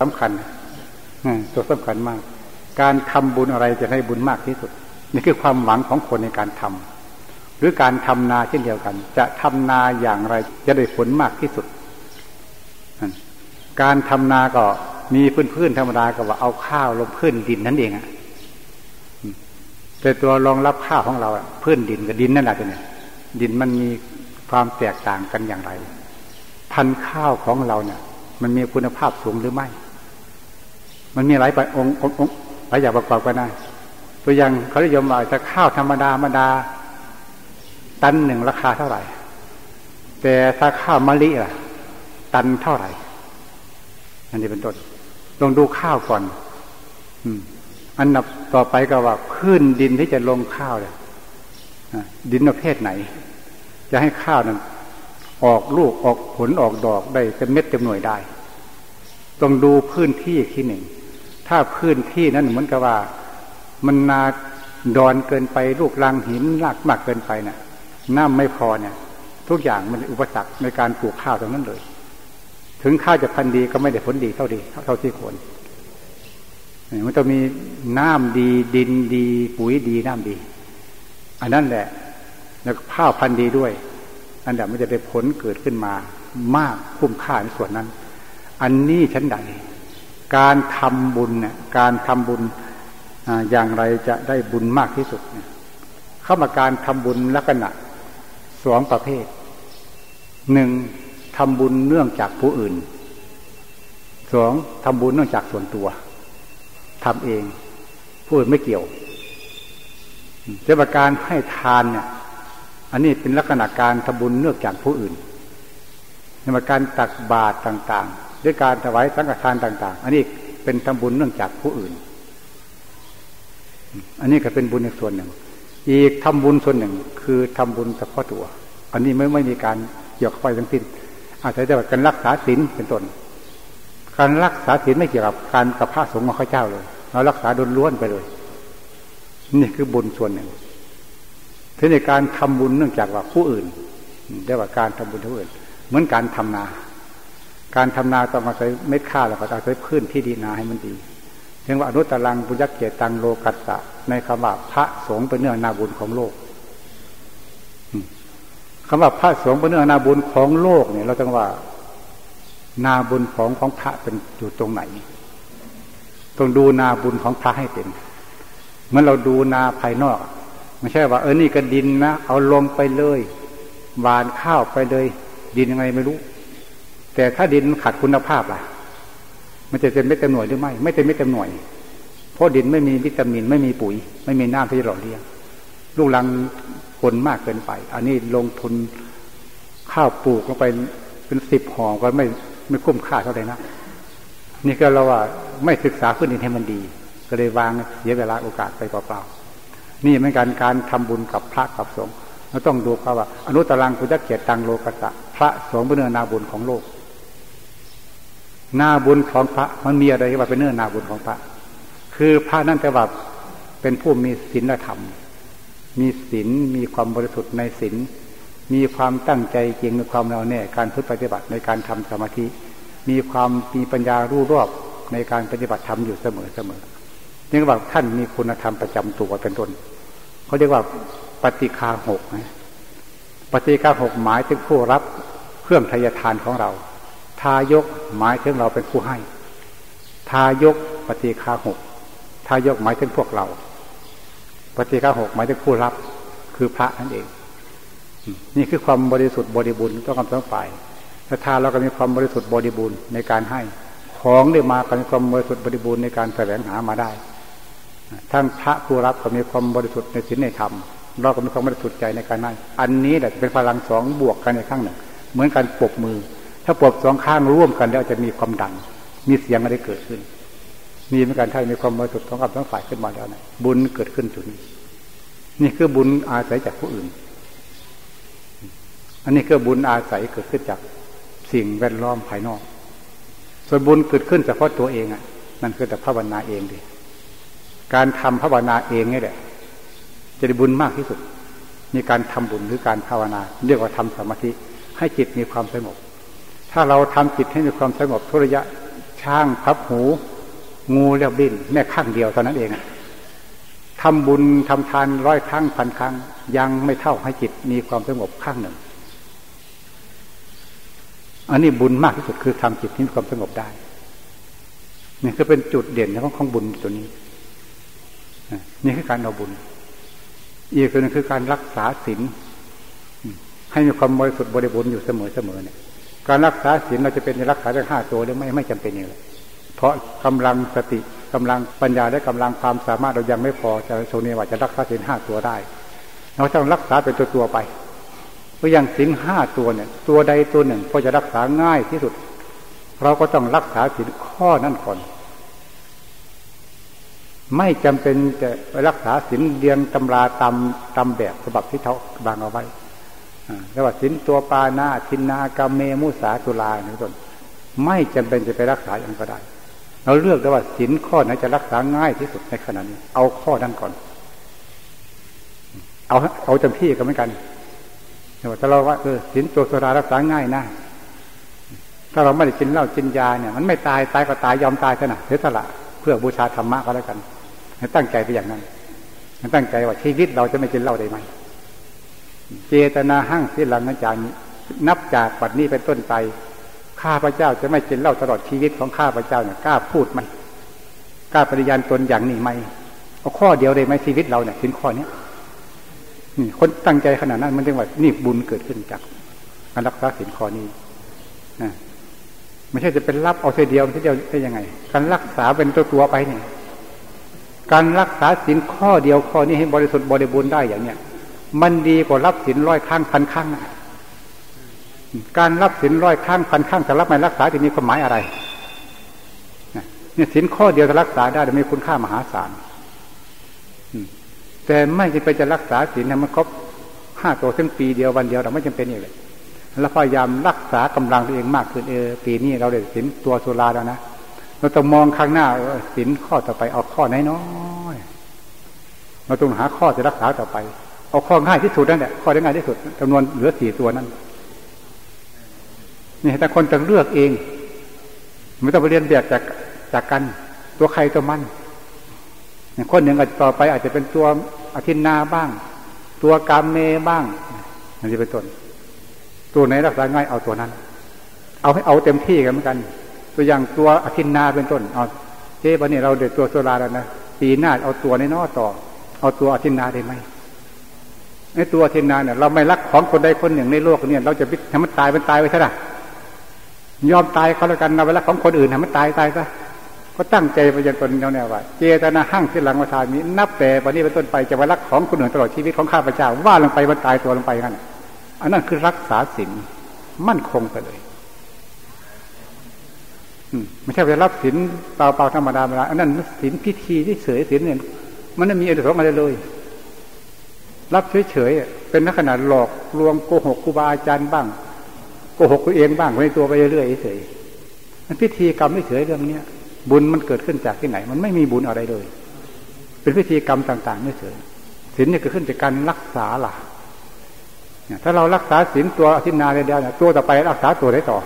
สำคัญตัวสำคัญมากการทำบุญอะไรจะให้บุญมากที่สุดนี่คือความหวังของคนในการทำหรือการทำนาเช่นเดียวกันจะทำนาอย่างไรจะได้ผลมากที่สุดการทำนาก็มีพื้นธรรมดาก็ว่าเอาข้าวลงพื้นดินนั่นเองอะแต่ตัวรองรับข้าวของเราพื้นดินกับดินนั่นแหละเนี่ยดินมันมีความแตกต่างกันอย่างไรพันธุ์ข้าวของเราเนี่ยมันมีคุณภาพสูงหรือไม่มันมีหลายปัจจัยองค์หลายอย่างประกอบกันได้ตัวอย่างเขานิยมว่าจะข้าวธรรมดาตันหนึ่งราคาเท่าไหร่แต่ถ้าข้าวมะลิล่ะตันเท่าไหร่อันนี้เป็นต้นลองดูข้าวก่อนอันดับต่อไปก็ว่าพื้นดินที่จะลงข้าวเนี่ยดินประเภทไหนจะให้ข้าวนั้นออกลูกออกผลออกดอกได้เต็มเม็ดเต็มหน่วยได้ต้องดูพื้นที่ที่หนึ่งถ้าพื้นที่นั้นเหมือนกับว่ามันนาดอนเกินไปลูกรังหินรากมากเกินไปน่ะน้ำไม่พอเนี่ยทุกอย่างมันอุปสรรคในการปลูกข้าวตรงนั้นเลยถึงข้าวจะพันธุ์ดีก็ไม่ได้ผลดีเท่าที่ควรมันต้องมีน้ำดีดินดีปุ๋ยดีน้ำดีอันนั้นแหละแล้วข้าวพันธุ์ดีด้วยอันนั้นมันจะได้ผลเกิดขึ้นมามากคุ้มค่าในส่วนนั้นอันนี้ชั้นใดการทำบุญเนี่ยการทำบุญอย่างไรจะได้บุญมากที่สุดเนี่ยเข้ามาการทำบุญลักษณะสองประเภทหนึ่งทำบุญเนื่องจากผู้อื่นสองทำบุญเนื่องจากส่วนตัวทำเองผู้อื่นไม่เกี่ยวเจ้าประการให้ทานเนี่ยอันนี้เป็นลักษณะการทำบุญเนื่องจากผู้อื่นเจ้าประการตักบาตรต่างๆหรือการถวายสังฆทานต่างๆอันนี้เป็นทำบุญเนื่องจากผู้อื่นอันนี้ก็เป็นบุญอีกส่วนหนึ่งอีกทำบุญส่วนหนึ่งคือทำบุญเฉพาะตัวอันนี้ไม่มีการเกี่ยวข้องทั้งสิ้นอาจจะแบบการรักษาศีลเป็นต้นการรักษาศีลไม่เกี่ยวกับการกับพระสงฆ์ของข้าเจ้าเลยเรารักษาโดยล้วนไปเลยนี่คือบุญส่วนหนึ่งทีนี้การทำบุญเนื่องจากว่าผู้อื่นเรียกว่าการทำบุญผู้อื่นเหมือนการทำนาการทำนาต้องอาศัยเม็ดข้าวแล้วก็อาศัยพื้นที่ดีนาให้มันดีเรียกว่าอนุตตรังปุญญเกตังโลกัสสะในคำว่าพระสงฆ์เป็นเนื้อนาบุญของโลกคำว่าพระสงฆ์เป็นเนื้อนาบุญของโลกเนี่ยเราต้องว่านาบุญของพระเป็นอยู่ตรงไหนต้องดูนาบุญของพระให้เป็นเหมือนเราดูนาภายนอกไม่ใช่ว่านี่ก็ดินนะเอาลมไปเลยหว่านข้าวไปเลยดินยังไงไม่รู้แต่ถ้าดินขาดคุณภาพล่ะมันจะเต็มเม็ดเต็มหน่วยหรือไม่ไม่เต็มเม็ดเต็มหน่วยเพราะดินไม่มีวิตามินไม่มีปุ๋ยไม่มีน้ำที่หล่อเลี้ยงลูกรังผลมากเกินไปอันนี้ลงทุนข้าวปลูกลงไปเป็น10 ห่อก็ไม่คุ้มค่าเท่าไหร่นะนี่ก็เราว่าไม่ศึกษาพื้นดินให้มันดีก็เลยวางเสียเวลาโอกาสไปเปล่าๆนี่เหมือนกันการทำบุญกับพระกับสงฆ์เราต้องดูเขาว่าอนุตตรังปุญญเกตังโลกัสสะพระสงฆ์เป็นเนื้อนาบุญของโลกนาบุญของพระมันมีอะไรที่ว่าเป็นเนื้อนาบุญของพระคือพระนั่นแต่ว่าเป็นผู้มีศีลธรรมมีศีลมีความบริสุทธิ์ในศีลมีความตั้งใจจริงในความแน่วแน่การปฏิบัติในการทำสมาธิมีความมีปัญญารู้รอบในการปฏิบัติธรรมอยู่เสมอนี่ก็บอกท่านมีคุณธรรมประจำตัวเป็นต้นเขาเรียกว่าปฏิฆาหกนะปฏิฆาหกหมายถึงผู้รับเครื่องทายทานของเราทายกหมายถึงเราเป็นผู้ให้ทายกปฏิฆาหกทายกหมายถึงพวกเราปฏิฆาหกหมายถึงผู้รับคือพระนั่นเองนี่คือความบริสุทธิ์บริบูรณ์ต้องการทั้งฝ่ายศรัทธาเราก็มีความบริสุทธิ์บริบูรณ์ในการให้ของได้มาก็มีความบริสุทธิ์บริบูรณ์ในการแสวงหามาได้ทั้งพระผู้รับก็มีความบริสุทธิ์ในศีลในธรรมเราก็มีความบริสุทธิ์ใจในการให้อันนี้แหละเป็นพลังสองบวกกันในข้างหนึ่งเหมือนการปรบมือถ้าปรบสองข้างร่วมกันแล้วจะมีความดังมีเสียงอะไรเกิดขึ้นนี่เป็นการให้มีความบริสุทธิ์ของกับทั้งฝ่ายขึ้นมาแล้วนะบุญเกิดขึ้นจุดนี้นี่คือบุญอาศัยจากผู้อื่นอันนี้คือบุญอาศัยเกิดขึ้นจากสิ่งแวดล้อมภายนอกส่วนบุญเกิดขึ้นเฉพาะตัวเองอ่ะนั่นคือแต่ภาวนาเองดิการทำภาวนาเองนี่แหละจะได้บุญมากที่สุดมีการทำบุญหรือการภาวนาเรียกว่าทำสมาธิให้จิตมีความสงบถ้าเราทำจิตให้มีความสงบทุกระยะช ช้างพับหูงูเลี้ยวบินแม่ข้างเดียวเท่านั้นเองทำบุญทำทานร้อยครั้งพันครั้งยังไม่เท่าให้จิตมีความสงบข้างหนึ่งอันนี้บุญมากที่สุดคือทำจิตให้มีความสงบได้นี่คือเป็นจุดเด่นของบุญตัวนี้นี่คือการเอาบุญอีกส่วนหนึ่งคือการรักษาศีลให้มีความบริสุทธิ์บริบูรณ์อยู่เสมอๆเนี่ยการรักษาศีลเราจะเป็นในรักษาได้ห้าตัวหรือไม่จำเป็นอย่างไรเพราะกำลังสติกำลังปัญญาและกำลังความสามารถเรายังไม่พอจะโชเนว่าจะรักษาศีลห้าตัวได้เราต้องรักษาเป็นตัวๆไปเพราะอย่างศีลห้าตัวเนี่ยตัวใดตัวหนึ่งพอจะรักษาง่ายที่สุดเราก็ต้องรักษาศีลข้อนั้นก่อนไม่จำเป็นจะรักษาศีลเรียงตำราตำแบบฉบับที่เท่าบางเอาไว้แล้วว่าศีลตัวปานาทินนากามเมมุสาตุลาอย่างต้นไม่จำเป็นจะไปรักษาอย่างก็ได้เราเลือกได้ว่าศีลข้อไหนจะรักษาง่ายที่สุดในขณะนี้เอาข้อนั้นก่อนเอาจำพี่กันเหมือนกันแต่เราว่าศีลตัวโซดารักษาง่ายนะถ้าเราไม่ได้กินเหล้ากินยาเนี่ยมันไม่ตายตายก็ตายยอมตายขนาดเสียสละเพื่อบูชาธรรมะก็แล้วกันตั้งใจไปอย่างนั้นตั้งใจว่าชีวิตเราจะไม่กินเหล้าได้ไหมเจตนาหั่งศีลังอาจารย์นับจากบัดนี้เป็นต้นไปข้าพเจ้าจะไม่กินเหล้าตลอดชีวิตของข้าพเจ้าเนี่ยกล้าพูดไหมกล้าปฏิญาณตนอย่างนี้ไหมเอาข้อเดียวได้ไหมชีวิตเราเนี่ยศีลข้อนี้นี่คนตั้งใจขนาดนั้นมันเรียกว่านี่บุญเกิดขึ้นจากการรักษาศีลข้อนี้นะไม่ใช่จะเป็นรับเอาทีเดียวได้ยังไงการรักษาเป็นตัวไปเนี่ยการรักษาศีลข้อเดียวข้อนี้ให้บริสุทธิ์บริบูรณ์ได้อย่างเนี้ยมันดีกว่ารับศีลร้อยครั้งพันครั้งการรับศีลร้อยครั้งพันครั้งแต่รับไม่รักษาจะมีความหมายอะไรเนี่ยศีลข้อเดียวจะรักษาได้จะมีคุณค่ามหาศาลแต่ไม่จำเป็นจะรักษาศีลเนี่ยมันครบห้าตัวซึ่งปีเดียววันเดียวเราไม่จำเป็นอย่างไรเราพยายามรักษากำลังตัวเองมากขึ้นปีนี้เราได้ศีลตัวสุราแล้วนะเราต้องมองข้างหน้าศีลข้อต่อไปเอาข้อน้อยๆเราต้องหาข้อจะรักษาต่อไปเอาข้อง่ายที่สุดนั่นแหละข้อได้ง่ายที่สุดจำนวนเหลือ4ตัวนั่นนี่แต่คนจะเลือกเองไม่ต้องไปเรียนแบบจากกันตัวใครตัวมันคนหนึ่งอาจจะต่อไปอาจจะเป็นตัวอทินนาบ้างตัวกามเมบ้างนั่นจะเป็นตัวไหนรักษาง่ายเอาตัวนั้นเอาให้เอาเต็มที่กันเหมือนกันตัวอย่างตัวอทินนาเป็นต้นเอาเจ๊วันนี้เราเด็ดตัวโซลาแล้วนะปีหน้าเอาตัวในนอต่อเอาตัวอทินนาได้ไหมในตัวเทนนาเนี่ยเราไม่รักของคนใดคนหนึ่งในโลกเนี่ยเราจะทำมันตายมันตายไว้ซะนะยอมตายเขาแล้วกันเราไปรักของคนอื่นทำมันตายซะก็ตั้งใจไปจนตนเราแน่ว่าเจตนาหั่งที่หลังมาทานนี้นับแต่วันนี้เป็นต้นไปจะไปรักของคนอื่นตลอดชีวิตของข้าพเจ้าว่าลงไปมันตายตัวลงไปกันอันนั้นคือรักษาศีลมั่นคงไปเลยไม่ใช่ไปรับศีลเปล่าๆธรรมดาอันนั้นศีลพิธีที่เฉยศีลเนี่ยมันไม่มีอะไรสองอะไรเลยรับเฉยๆเป็นนักขนาดหลอกลวงโกหกครูบาอาจารย์บ้างโกหกตัวเองบ้างในตัวไปเรื่อยๆเฉยๆมันพิธีกรรมไม่เฉยเรื่องนี้บุญมันเกิดขึ้นจากที่ไหนมันไม่มีบุญอะไรเลยเป็นพิธีกรรมต่างๆไม่เฉยศีลเนี่ยเกิดขึ้นจากการรักษาล่ะถ้าเรารักษาศีลตัวอธินาเดียวตัวต่อไปรักษาตัวได้ต่อ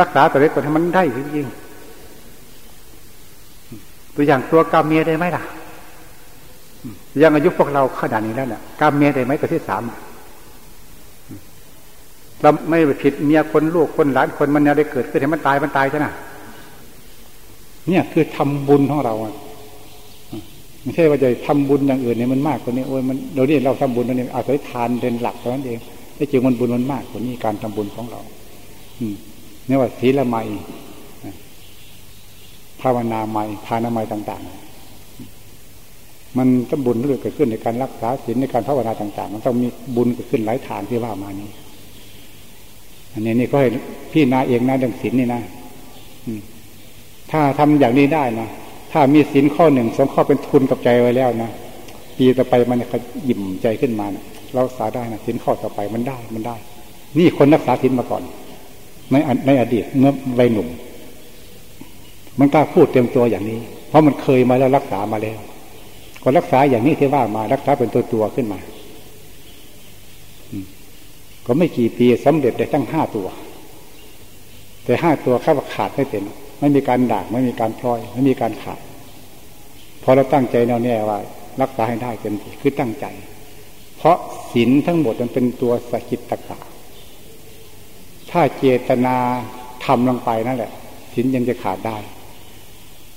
รักษาตัวได้ต่อให้มันได้จริงๆตัวอย่างตัวกรรมเมียได้ไหมล่ะยังอายุพวกเราขนาดนี้แล้วเนี่ยกามเมียได้ไหมตัวที่สามเราไม่ผิดเมียคนลูกคนหลานคนมันเนี่ยได้เกิดขึ้นให้มันตายใช่ไหมเนี่ยคือทำบุญของเราไม่ใช่ว่าจะทำบุญอย่างอื่นเนี่ยมันมากกว่านี้โอ้ยมันเดี๋ยวนี้เราทำบุญเนี่ยอาศัยทานเป็นหลักเท่านั้นเองได้จริงมันบุญมันมากกว่านี้การทำบุญของเราเนี่ยว่าศีลมัยภาวนามัยทานมัยต่างๆมันต้องบุญเกิดขึ้นในการรักษาศีลในการภาวนาต่างๆมันต้องมีบุญเกิดขึ้นหลายฐานที่ว่ามานี้อันนี้นี่ก็ให้พี่นาเองนะเรื่องศีลนี่นะถ้าทำอย่างนี้ได้นะถ้ามีศีลข้อหนึ่งสองข้อเป็นทุนกับใจไว้แล้วนะปีต่อไปมันจะยิ้มใจขึ้นมานะเรารักษาได้นะศีลข้อต่อไปมันได้นี่คนรักษาศีลมาก่อนในอดีตเมื่อวัยหนุ่มมันกล้าพูดเต็มตัวอย่างนี้เพราะมันเคยมาแล้วรักษามาแล้วก็รักษาอย่างนี้ที่ว่ามารักษาเป็นตัวขึ้นมาก็ไม่กี่ปีสำเร็จได้ตั้ง5ตัวแต่5ตัวข้า ขาดไม่เป็นไม่มีการด่างไม่มีการพลอยไม่มีการขาดพอเราตั้งใจแน่วแน่ว่ารักษาให้ได้เต็มที่คือตั้งใจเพราะศีลทั้งหมดมันเป็นตัวสกิตตกะถ้าเจตนาทำลงไปนั่นแหละศีลยังจะขาดได้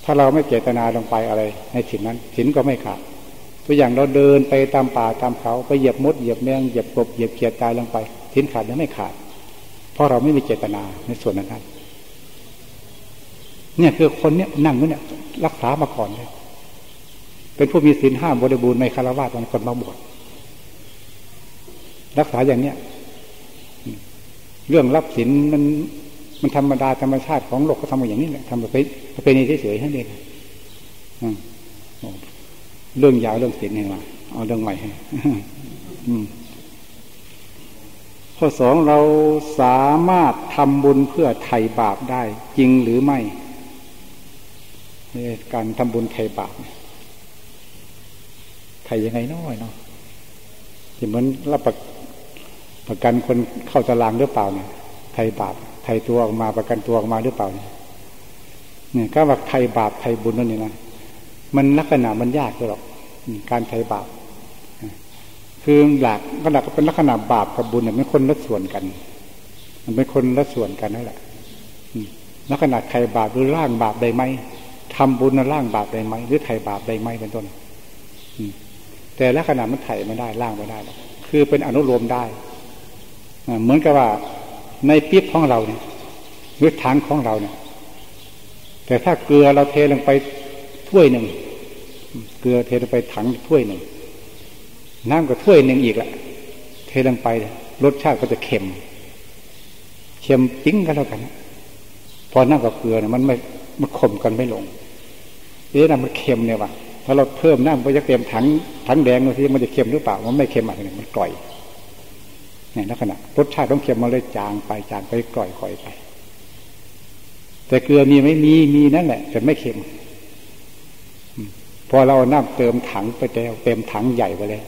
ถ้าเราไม่เจตนาลงไปอะไรในศีลนั้นศีลก็ไม่ขาดตัวอย่างเราเดินไปตามป่าตามเขาไปเหยียบมดเหยียบแมงเหยียบกบเหยียบเขียดตายลงไปศีลขาดหรือไม่ขาดเพราะเราไม่มีเจตนาในส่วนนั้นเนี่ยคือคนเนี่ยนั่งเนี่ยรักษามาก่อนเลยเป็นผู้มีศีลห้าบริบูรณ์ในคารวะเป็นคนมาบวชรักษาอย่างเนี้ยเรื่องรับศีลมันธรรมดาธรรมชาติของโลกก็ทำอย่างนี้แหละทำไปนี่เฉยๆท่านเองเรื่องยาวเรื่องศีลนี่มาเอาเรื่องใหม่ให้ข้อสองเราสามารถทำบุญเพื่อไถ่บาปได้จริงหรือไม่นี่การทำบุญไถ่บาปไถ่ยังไงน้อยเนาะที่เหมือนรับประกันคนเข้าตารางหรือเปล่าเนี่ยไถ่บาปไถ่ตัวออกมาประกันตัวออกมาหรือเปล่าเนี่ยก็ว่าไถ่บาปไถ่บุญนั่นนี่นะมันลักษณะมันยากกว่าหรอกการไถ่บาปคือหลักเป็นลักษณะบาปกับบุญเนี่ยมันคนละส่วนกันมันเป็นคนละส่วนกันนั่นแหละลักษณะไถ่บาปหรือล่างบาปได้ไหมทำบุญล่างบาปได้ไหมหรือไถ่บาปได้ไหมเป็นต้นแต่ลักษณะมันไถ่ไม่ได้ล่างไม่ได้คือเป็นอนุโลมได้เหมือนกับว่าในปิ๊บของเราเนี่ยหรือถังของเราเนี่ยแต่ถ้าเกลือเราเทลงไปถ้วยหนึ่งเกลือเทลงไปถังถ้วยหนึ่งน้ำก็ถ้วยหนึ่งอีกละเทลงไปรสชาติก็จะเค็มเค็มปิ้งกันแล้วกันพอน้ำกับเกลือเนี่ยมันข่มกันไม่ลงเอ๊ะน้ำมันเค็มเนี่ยว่ะถ้าเราเพิ่มน้ำไปจะเต็มถังแดงดูสิมันจะเค็มหรือเปล่ามันไม่เค็มอะไรเนี่ยมันกร่อยเนี่ยลักษณะรสชาติต้องเค็มมาเลยจางไปกร่อยๆไปแต่เกลือมีไม่มีนั่นแหละแต่ไม่เค็มพอเราเอาน้ำเติมถังไปแล้วเต็มถังใหญ่ไปแล้ว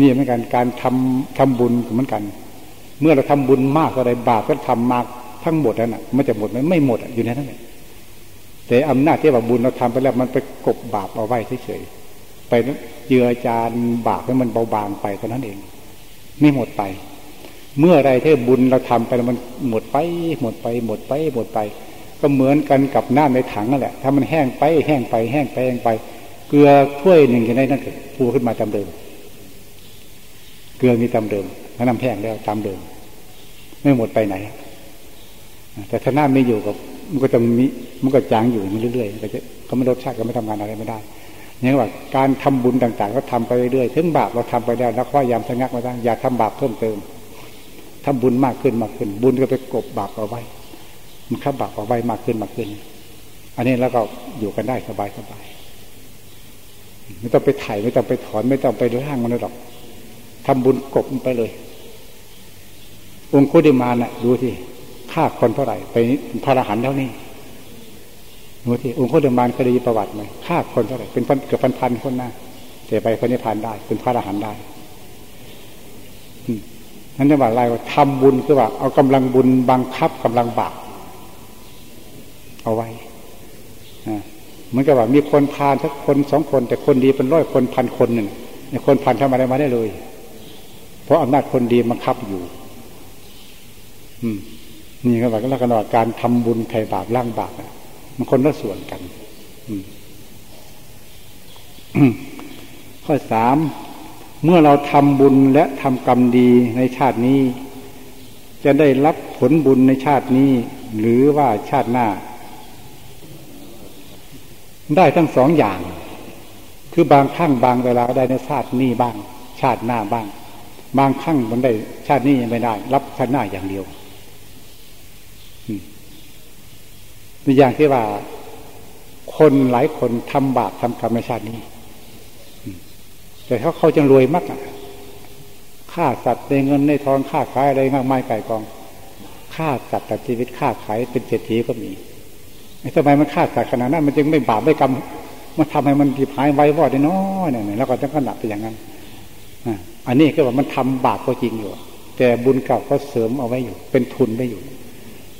นี่เหมือนกันการทำบุญเหมือนกันเมื่อเราทำบุญมากอะไรบาปก็ทำมากทั้งหมดนั่นน่ะมันจะหมดไหมไม่หมดอยู่ในนั้นแหละแต่อำนาจที่ว่าบุญเราทำไปแล้วมันไปกบบาปเอาไว้เฉยๆไปเจือจานบาปให้มันเบาบางไปเท่านั้นเองไม่หมดไปเมื่อไรที่บุญเราทำไปแล้วมันหมดไปก็เหมือนกันกับน้ำในถังนั่นแหละถ้ามันแห้งไปเกลือถ้วยหนึ่งจะได้นั่นคือฟูขึ้นมาตามเดิมเกลือมีตามเดิมแล้วน้ำแห้งแล้วตามเดิมไม่หมดไปไหนแต่ถ้าน้ำไม่อยู่กับมันก็จะมีมันก็จางอยู่มันเรื่อยๆก็ไม่รสชาติก็ไม่ทำงานอะไรไม่ได้นี่ว่าการทำบุญต่างๆก็ทำไปเรื่อยๆถึงบาปเราทำไปได้แล้วก็พยายามชะงักมาตั้งอย่าทำบาปเพิ่มเติมทำบุญมากขึ้นบุญก็ไปกบบาปเอาไว้มันขับบาปเอาไว้มากขึ้นอันนี้แล้วก็อยู่กันได้สบายไม่ต้องไปไถ่ไม่ต้องไปถอนไม่ต้องไปร่างมันหรอกทำบุญกบมันไปเลยองคุลิมานน่ะดูที่ฆ่าคนเท่าไหร่ไปพระอรหันต์แล้วนี่ดูที่องคุลิมานเคยได้ยินประวัติไหมฆ่าคนเท่าไหร่เป็นเกือบพันๆคนนะแต่ไปพระนิพพานได้เป็นพระอรหันต์ได้นั่นจะว่าอะไรว่าทำบุญคือว่าเอากำลังบุญบังคับกำลังบาปเอาไว้เหมือนกับว่ามีคนพาลสักคนสองคนแต่คนดีเป็นร้อยคนพันคนหนึ่งในคนพันทำอะไรมาได้เลยเพราะอำนาจคนดีบังคับอยู่นี่ก็แบบก็ลักษณะการทำบุญไถ่บาปล้างบาปมันคนละส่วนกันข้อสามเมื่อเราทำบุญและทำกรรมดีในชาตินี้จะได้รับผลบุญในชาตินี้หรือว่าชาติหน้าได้ทั้งสองอย่างคือบางครั้งบางเวลาได้ในชาตินี้บ้างชาติหน้าบ้างบางครั้งมันได้ชาตินี้ยังไม่ได้รับชาติหน้าอย่างเดียวตัวอย่างที่ว่าคนหลายคนทำบาปทำกรรมในชาตินี้แต่เขาจะรวยมากฆ่าสัตว์ได้เงินได้ทองฆ่าขายอะไรมากมายไก่กองฆ่าสัตว์ตัดชีวิตฆ่าขายเป็นเศรษฐีก็มีทำไมมันฆ่าสัตว์ขนาดนั้นมันจึงไม่บาปไม่กรรมมันทำให้มันผิดหายไว้วอดได้น้อยหน่อยแล้วก็ต้องขนาดไปอย่างนั้นอันนี้ก็ว่ามันทำบาปก็จริงอยู่แต่บุญเก่าก็เสริมเอาไว้อยู่เป็นทุนได้อยู่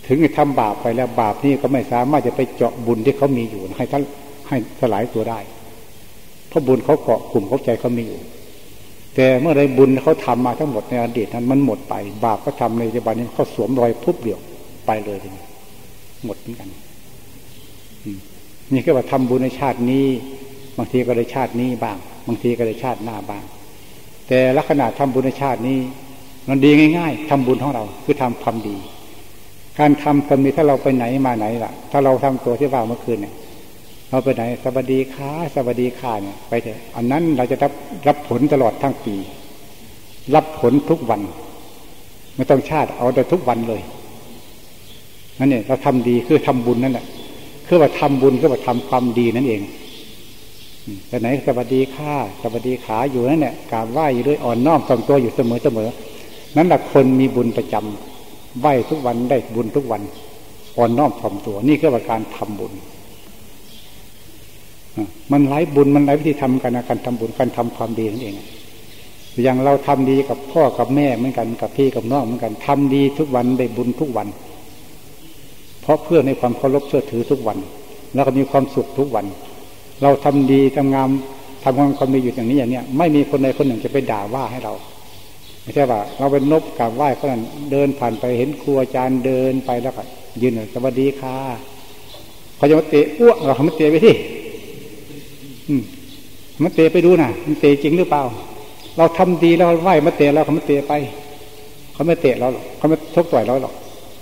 ถึงจะทำบาปไปแล้วบาปนี้ก็ไม่สามารถจะไปเจาะบุญที่เขามีอยู่ให้ท่านให้สลายตัวได้เพราะบุญเขาเกาะกลุ่มเขาใจเขามีอยู่แต่เมื่อไรบุญเขาทำมาทั้งหมดในอดีตนั้นมันหมดไปบาปก็ทำในปัจจุบันนี้เขาสวมรอยพุบเดียวไปเลยทีนี้หมดเหมือนกันนี่ก็ว่าทำบุญในชาตินี้บางทีก็ได้ชาตินี้บ้างบางทีก็ได้ชาติหน้าบ้างแต่ลักษณะทำบุญในชาตินี้มันดีง่ายๆทำบุญของเราคือทำความดีการทำความดีถ้าเราไปไหนมาไหนล่ะถ้าเราทำตัวที่ว่าเมื่อคืนเนี่ยเราไปไหนสวัสดีค่ะสวัสดีค่ะเนี่ยไปเถอะอันนั้นเราจะรับผลตลอดทั้งปีรับผลทุกวันไม่ต้องชาติเอาแต่ทุกวันเลยนั่นเนี่ยเราทำดีคือทำบุญนั่นแหละคือว่าทำบุญคือว่าทำความดีนั่นเองแต่ไหนสวัสดีค่ะสวัสดีขาอยู่นั่นเนี่ยกราบไหว้อยู่ด้วยอ่อนน้อมตรงตัวอยู่เสมอนั่นแหละคนมีบุญประจำไหว้ทุกวันได้บุญทุกวันอ่อนน้อมถ่อมตัวนี่คือว่าการทำบุญมันหลายบุญมันหลายวิธีทำกันนะการทำบุญการทำความดีนั่นเองอย่างเราทำดีกับพ่อกับแม่เหมือนกันกับพี่กับน้องเหมือนกันทำดีทุกวันได้บุญทุกวันเพราะเพื่อในความเคารพเชื่อถือทุกวันแล้วก็มีความสุขทุกวันเราทำดีทำงามทำความดีอยู่อย่างนี้อย่างเนี้ยไม่มีคนใดคนหนึ่งจะไปด่าว่าให้เราไม่ใช่ว่าเราเป็นนบกราบไหว้เขานั้นเดินผ่านไปเห็นครูอาจารย์เดินไปแล้วก็ยืนสวัสดีค่ะเขาจะมาเตะอ้วกเราเขามาเตะไปที่มันเตะไปดูนะมันเตะจริงหรือเปล่าเราทำดีแล้วไหวมาเตะเราเขามาเตะไปเขาไม่เตะเราหรอกเขาไม่ทบต่อยเราหรอก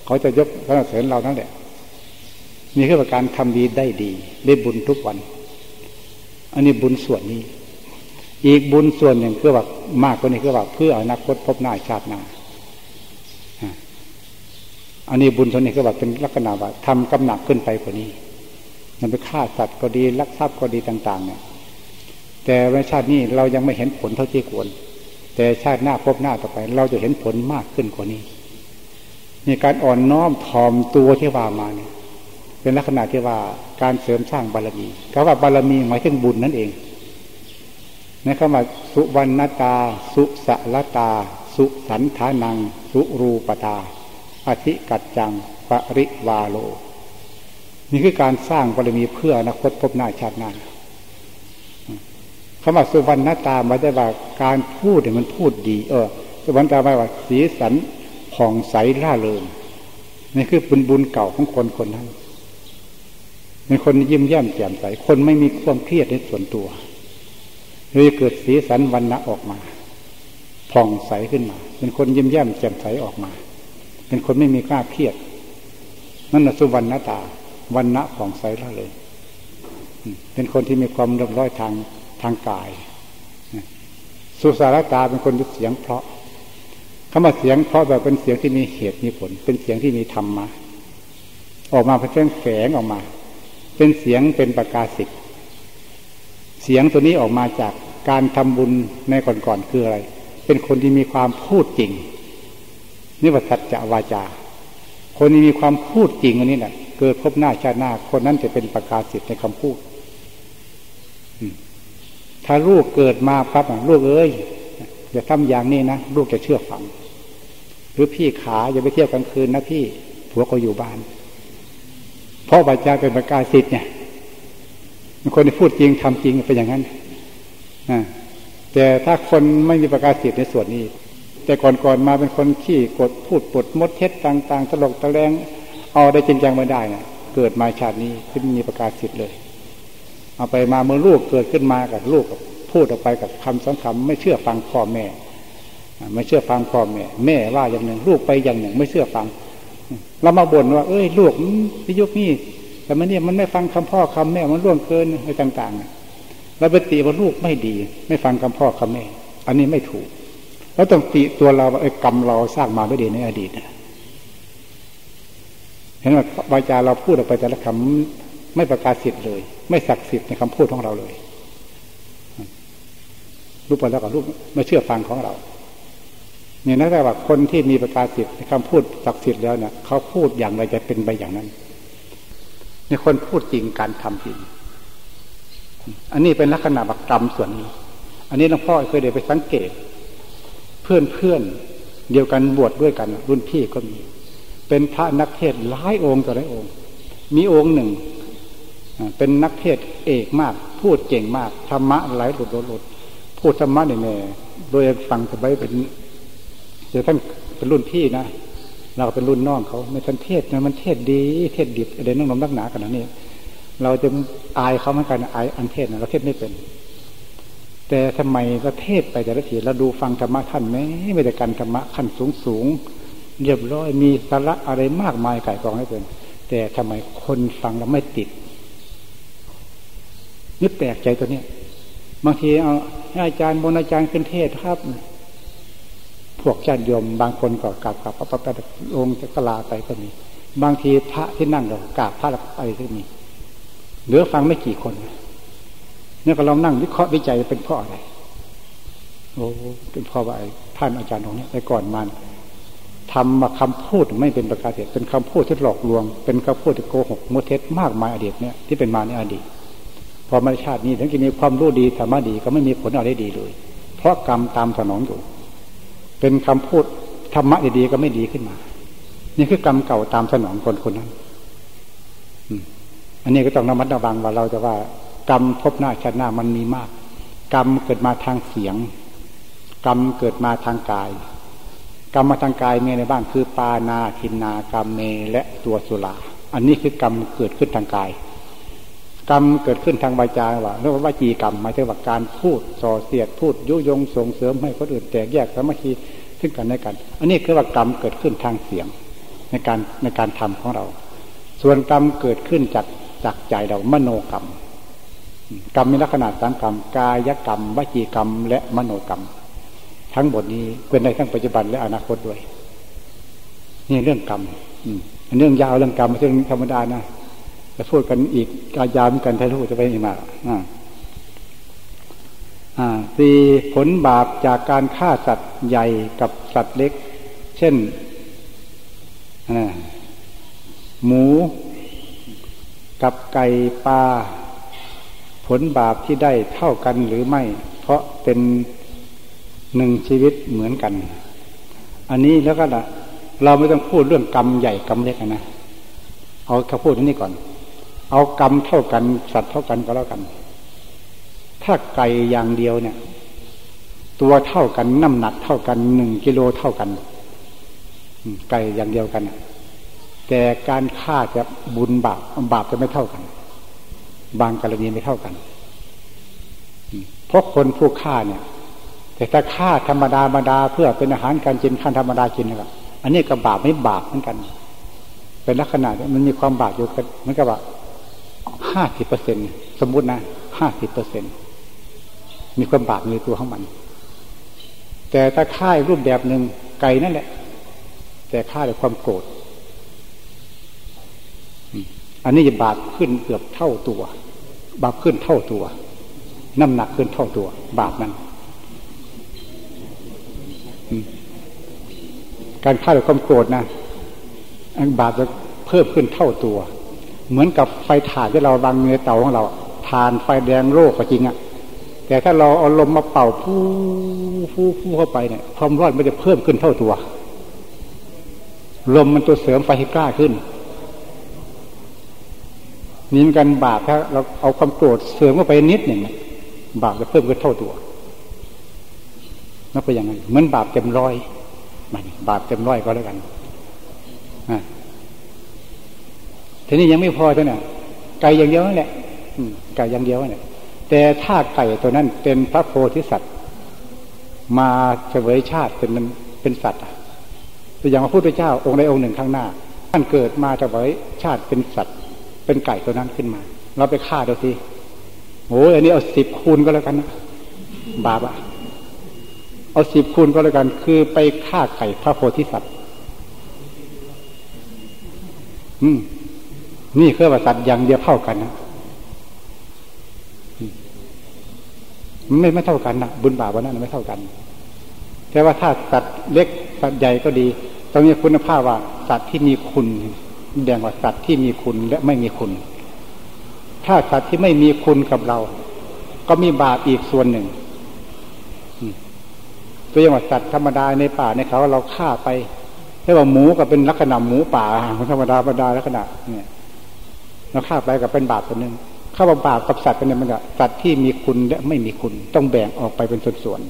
เขาจะยกสนับสนุนเรานั่นแหละนี่คือการทำดีได้ดีได้บุญทุกวันอันนี้บุญส่วนนี้อีกบุญส่วนหนึ่งคือว่ามากกว่านี้คือว่าเพื่ออนาคตพบหน้าชาติหน้าอันนี้บุญส่วนนี้คือว่าเป็นลักษณะว่าทำกำหนักขึ้นไปกว่านี้มันไปฆ่าสัตว์ก็ดีลักทรัพย์ก็ดีต่างๆเนี่ยแต่ในชาตินี้เรายังไม่เห็นผลเท่าที่ควรแต่ชาติหน้าพบหน้าต่อไปเราจะเห็นผลมากขึ้นกว่านี้นี่การอ่อนน้อมถ่อมตัวที่ว่ามาเนี่ยเป็นลักษณะที่ว่าการเสริมสร้างบารมีคำว่าบารมีหมายถึงบุญนั่นเองในคำว่าสุวรรณตาสุสลตาสุสันธานังสุรูปตาอธิกัจจังปริวาโลนี่คือการสร้างบารมีเพื่ออนาคตพบหน้าชาติหน้าคำว่าสุวรรณตาหมายถึงว่าการพูดเนี่ยมันพูดดีสุวรรณตาหมายว่าสีสันผ่องใสร่าเริงนี่คือบุญเก่าของคนนั้นเป็นคนยิ้มแย้มแจ่มใสคนไม่มีความเครียดในส่วนตัวเลยเกิดสีสันวรรณะออกมาผ่องใสขึ้นมาเป็นคนยิ้มแย้มแจ่มใสออกมาเป็นคนไม่มีกล้าเครียดนั่นน่ะสุวรรณตาวรรณะผ่องใสร่าเริงเป็นคนที่มีความเรียบร้อยทางกายสุสารตาเป็นคนที่เสียงเพราะคำว่าเสียงเพราะแบบเป็นเสียงที่มีเหตุมีผลเป็นเสียงที่มีธรรมะออกมาเป็นเสียงแฝงออกมาเป็นเสียงเป็นประกาศิกเสียงตัวนี้ออกมาจากการทำบุญในก่อนๆคืออะไรเป็นคนที่มีความพูดจริงนี่ว่าสัจจะวาจาคนที่มีความพูดจริงอันนี้แหละเกิดพบหน้าชาติหน้าคนนั้นจะเป็นประกาศิกในคำพูดถ้าลูกเกิดมาปั๊บลูกเอ้ยอย่าทำอย่างนี้นะลูกจะเชื่อฟังหรือพี่ขาอย่าไปเที่ยวกลางคืนนะพี่ผัวก็อยู่บ้านพ่อบาจาเป็นประกาศิษย์เนี่ยคนที่พูดจริงทำจริงเป็นอย่างนั้นแต่ถ้าคนไม่มีประกาศิษย์ในส่วนนี้แต่ก่อนมาเป็นคนขี้กดพูดปดมดเท็จต่างๆตลกตะแลงเอาได้จริงจังมาได้นะเกิดมาชาตินี้ขึ้นมีประกาศิษย์เลยเอาไปมาเมื่อลูกเกิดขึ้นมากับลูกพูดออกไปกับคำสองคำไม่เชื่อฟังพ่อแม่ไม่เชื่อฟังพ่อแม่แม่ว่าอย่างหนึ่งลูกไปอย่างหนึ่งไม่เชื่อฟังเรามาบ่นว่าเอ้ยลูกนี่ยุคนี้แต่มันเนี่ยมันไม่ฟังคำพ่อคำแม่มันล่วงเกินอะไรต่างๆเราไปตีว่าลูกไม่ดีไม่ฟังคำพ่อคำแม่อันนี้ไม่ถูกเราต้องตีตัวเราว่าไอ้กรรมเราสร้างมาไม่ดีในอดีตเห็นไหมวาจาเราพูดออกไปแต่ละคำไม่ประกาศสิทธิ์เลยไม่ศักดิ์สิทธิ์ในคำพูดของเราเลยรูปไปแล้วกับรูปไม่เชื่อฟังของเราเนี่ยนั่นแปลว่าคนที่มีประกาศสิทธิ์ในคำพูดศักดิ์สิทธิ์แล้วเนี่ยเขาพูดอย่างไรจะเป็นไปอย่างนั้นในคนพูดจริงการทำจริงอันนี้เป็นลักษณะบักกรรมส่วนนี้อันนี้หลวงพ่อเคยได้ไปสังเกตเพื่อนเดียวกันบวชด้วยกันรุ่นพี่ก็มีไป เป็นพระนักเทศหลายองค์ต่อหลายองค์มีองค์หนึ่งเป็นนักเทศเอกมากพูดเก่งมากธรรมะหลายหลุดพูดธรรมะเนี่ยแม่โดยฟังสบายเป็นเดี๋ยวท่านเป็นรุ่นพี่นะเราเป็นรุ่นน้องเขาไม่ทันเทศนะมันเทศดีเทศดิบเดินน้องนักหนาขนาดนี้เราจะอายเขาเหมือนกันอายอันเทศนะเราเทศไม่เป็นแต่ทำไมเราเทศไปแต่ละทีเราดูฟังธรรมะท่านไหมไม่แต่การธรรมะขั้นสูงเรียบร้อยมีสาระอะไรมากมายไก่กองให้เป็นแต่ทำไมคนฟังเราไม่ติดนึกแปลกใจตัวเนี้ยบางทีเอาอาจารย์บนอาจารย์ขึ้นเทศครับพวกญาติโยมบางคนก็กราบพระพุทธองค์ก็ลาไปก็มีบางทีพระที่นั่งเรากราบพระไปก็มีเหลือฟังไม่กี่คนเนี่ยก็ลองนั่งวิเคราะห์วิจัยเป็นเพราะอะไรโอ้เป็นเพราะว่าท่านอาจารย์องค์นี้แต่ก่อนมันทำมาคำพูดไม่เป็นประกาศเป็นคำพูดที่หลอกลวงเป็นคำพูดที่โกหกมดเท็จมากมายอดีตเนี่ยที่เป็นมาในอดีตพอมาชาตินี้ถึงจะมีความรู้ดีธรรมะดีก็ไม่มีผลอะไรดีเลยเพราะกรรมตามสนองอยู่เป็นคำพูดธรรมะดีๆก็ไม่ดีขึ้นมานี่คือกรรมเก่าตามสนองคนนั้นอันนี้ก็ต้องระมัดระวังว่าเราจะว่ากรรมพบหน้าชาติหน้ามันมีมากกรรมเกิดมาทางเสียงกรรมเกิดมาทางกายกรรมมาทางกายมีอะไรบ้างคือปานาทินนากามเมและตัวสุราอันนี้คือกรรมเกิดขึ้นทางกายกรรมเกิดขึ้นทางวาจาว่าเรียกว่าวจีกรรมหมายถึงว่าการพูดส่อเสียดพูดยุยงส่งเสริมให้คนอื่นแตกแยกสามัคคีซึ่งกันและกันอันนี้คือว่ากรรมเกิดขึ้นทางเสียงในการทำของเราส่วนกรรมเกิดขึ้นจากใจเรามโนกรรมกรรมมีลักษณะสามกรรมกายกรรมวจีกรรมและมโนกรรมทั้งหมดนี้เป็นในทั้งปัจจุบันและอนาคตด้วยนี่เรื่องกรรมเรื่องยาวเรื่องกรรมไม่ใช่ธรรมดานะจะพูดกันอีกยาวกันทะลุจะไปอีกมากสี่ผลบาปจากการฆ่าสัตว์ใหญ่กับสัตว์เล็กเช่นหมูกับไก่ปลาผลบาปที่ได้เท่ากันหรือไม่เพราะเป็นหนึ่งชีวิตเหมือนกันอันนี้แล้วก็เราไม่ต้องพูดเรื่องกรรมใหญ่กรรมเล็กนะเอาคำพูดนี้ก่อนเอากรรมเท่ากันสัตว์เท่ากันก็แล้วกันถ้าไก่อย่างเดียวเนี่ยตัวเท่ากันน้ำหนักเท่ากัน1กิโลเท่ากันไก่อย่างเดียวกันแต่การฆ่าจะบุญบาปจะไม่เท่ากันบางกรณีไม่เท่ากันเพราะคนผู้ฆ่าเนี่ยแต่ถ้าฆ่าธรรมดาเพื่อเป็นอาหารการกินขั้นธรรมดากินนะครับอันนี้กับบาปไม่บาปเหมือนกันเป็นลักษณะมันมีความบาปอยู่กันเหมือนกับว่า 50% สมมุตินะ 50% มีความบาปในตัวของมันแต่ถ้าฆ่ารูปแบบนึงไก่นั่นแหละแต่ฆ่าด้วยความโกรธอันนี้จะบาปขึ้นเกือบเท่าตัวบาปขึ้นเท่าตัวน้ำหนักขึ้นเท่าตัวบาปนั้นการฆ่าด้วยความโกรธนะบาปจะเพิ่มขึ้นเท่าตัวเหมือนกับไฟถ่านที่เราวางในเตาของเราถ่านไฟแดงโลกก็จริงอะแต่ถ้าเราเอาลมมาเป่าฟู่เข้าไปเนี่ยความร้อนมันจะเพิ่มขึ้นเท่าตัวลมมันตัวเสริมไฟให้กล้าขึ้นนี่มันการบาปถ้าเราเอาความโกรธเสริมเข้าไปนิดหนึ่งบาปจะเพิ่มขึ้นเท่าตัวนั่นเป็นยังไงเหมือนบาปเต็มร้อยมันบาปเต็มร้อยก็แล้วกันทีนี้ยังไม่พอเท่านั้นไก่อย่างเดียวนั่นแหละไก่อย่างเดียวนั่นแหละแต่ถ้าไก่ตัวนั้นเป็นพระโพธิสัตว์มาเสวยชาติเป็นสัตว์ตัวอย่างพระพุทธเจ้าองค์ใดองค์หนึ่งข้างหน้าท่านเกิดมาเสวยชาติเป็นสัตว์เป็นไก่ตัวนั้นขึ้นมาเราไปฆ่าดูสิโอ้ยอันนี้เอา10คูณก็แล้วกันนะบาปอะเอา10คูณก็แล้วกันคือไปฆ่าไก่พระโพธิสัตว์นี่คือว่าสัตว์อย่างเดียวเท่ากันนะไม่เท่ากันนะบุญบาปวันนั้นไม่เท่ากันแต่ว่าถ้าสัตว์เล็กสัตว์ใหญ่ก็ดีต้องมีคุณภาพว่าสัตว์ที่มีคุณแดงว่าสัตว์ที่มีคุณและไม่มีคุณถ้าสัตว์ที่ไม่มีคุณกับเราก็มีบาปอีกส่วนหนึ่งตัวอย่างว่าสัตว์ธรรมดาในป่าในเขาเราฆ่าไป ถ้าว่าหมูก็เป็นลักษณะหมูป่าของธรรมดาบรรดาลักษณะเนี่ยเราฆ่าไปก็เป็นบาปตัวหนึ่งข้าวบาปกับสัตว์เป็นมันก็สัตว์ที่มีคุณและไม่มีคุณต้องแบ่งออกไปเป็นส่วน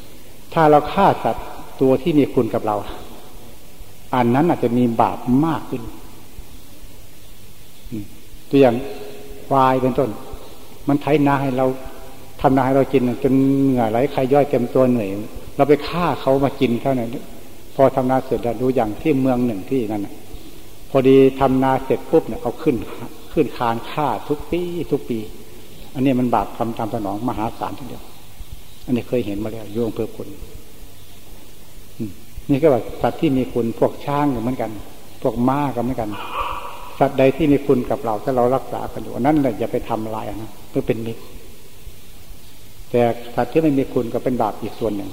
ๆถ้าเราฆ่าสัตว์ตัวที่มีคุณกับเราอันนั้นอาจจะมีบาปมากขึ้นตัวอย่างควายเป็นต้นมันไถนาให้เราทำนาให้เรากินจนเหงื่อไหลใครย่อยเต็มตัวเหนื่อยเราไปฆ่าเขามากินเท่านั้นพอทำนาเสร็จแล้วดูอย่างที่เมืองหนึ่งที่นั่นพอดีทำนาเสร็จปุ๊บเนี่ยเอาขึ้นคานฆ่าทุกปีอันนี้มันบาปกรรมตามสนองมหาศาลทีเดียวอันนี้เคยเห็นมาแล้วอยู่อำเภอคุณนี่ก็ว่าสัตว์ที่มีคุณพวกช้างก็เหมือนกันพวกม้าก็เหมือนกันสัตว์ใดที่มีคุณกับเราถ้าเรารักษากันอยู่นั่นแหละอย่าไปทำลายนะเพื่อเป็นมิตรแต่สัตว์ที่ไม่มีคุณก็เป็นบาปอีกส่วนหนึ่ง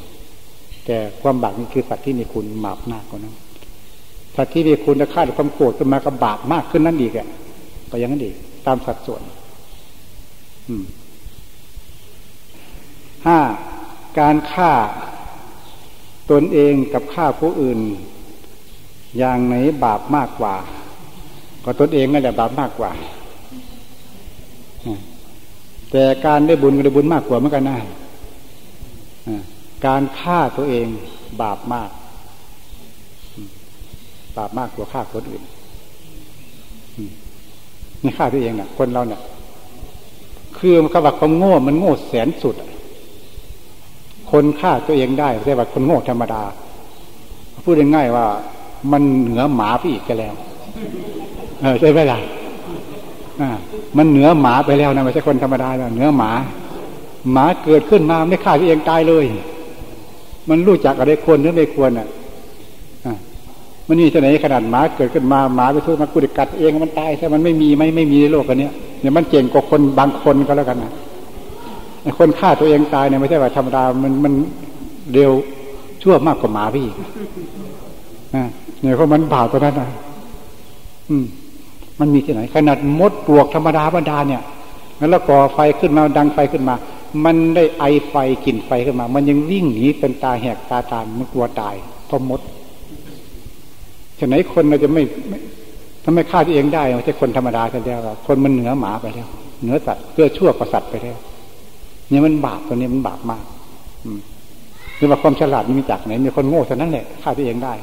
แต่ความบาปนี่คือสัตว์ที่มีคุณบาปมากกว่านั้นสัตว์ที่มีคุณจะฆ่าด้วยความโกรธขึ้นมาก็บาปมากขึ้นนั่นอีกอะก็อย่างนั้นอีกตามสัดส่วนห้าการฆ่าตนเองกับฆ่าผู้อื่นอย่างไหนบาปมากกว่าก็ตนเองนั่นแหละบาปมากกว่าแต่การได้บุญก็ได้บุญมากกว่าเหมือนกันนะการฆ่าตัวเองบาปมากกว่าฆ่าคนอื่นนี่ฆ่าตัวเองน่ะคนเราเนี่ยคือมันกระบะความโง่มันโง่แสนสุดคนฆ่าตัวเองได้แต่ว่าคนโง่ธรรมดาพูดง่ายๆว่ามันเหนือหมาไปอีกแล้วใช่ไหมล่ะมันเหนือหมาไปแล้วนะไม่ใช่คนธรรมดาแล้วเหนือหมาเกิดขึ้นมาไม่ฆ่าตัวเองตายเลยมันรู้จักอะไรควรหรือไม่ควรอ่ะมันนี่จะไหนขนาดหมาเกิดขึ้นมาหมาไปทุกข์มันกูจะกัดเองมันตายถ้ามันไม่มีไม่มีในโลกอันนี้เนี่ยมันเก่งกว่าคนบางคนก็แล้วกันนะคนฆ่าตัวเองตายเนี่ยไม่ใช่ว่าธรรมดามันเร็วชั่วมากกว่าหมาพี่เนี่ยเพราะมันบาปตัวนั้นนะมันมีที่ไหนขนาดมดปลวกธรรมดาบรรดาเนี่ยแล้วก่อไฟขึ้นมาดังไฟขึ้นมามันได้ไอไฟกลิ่นไฟขึ้นมามันยังวิ่งหนีเป็นตาแหกตาตานมันกลัวตายเพราะมดฉะไหนคนเราจะไม่ฆ่าตัวเองได้ไม่ใช่คนธรรมดาซะแล้วคนมันเหนือหมาไปแล้วเหนือสัตว์เพื่อชั่วกว่าสัตว์ไปแล้วเนี่ยมันบาปตัวนี้มันบาปมากหรือว่าความฉลาดนี่มาจากไหนมีคนโง่เท่านั้นแหละฆ่าตัวเองได้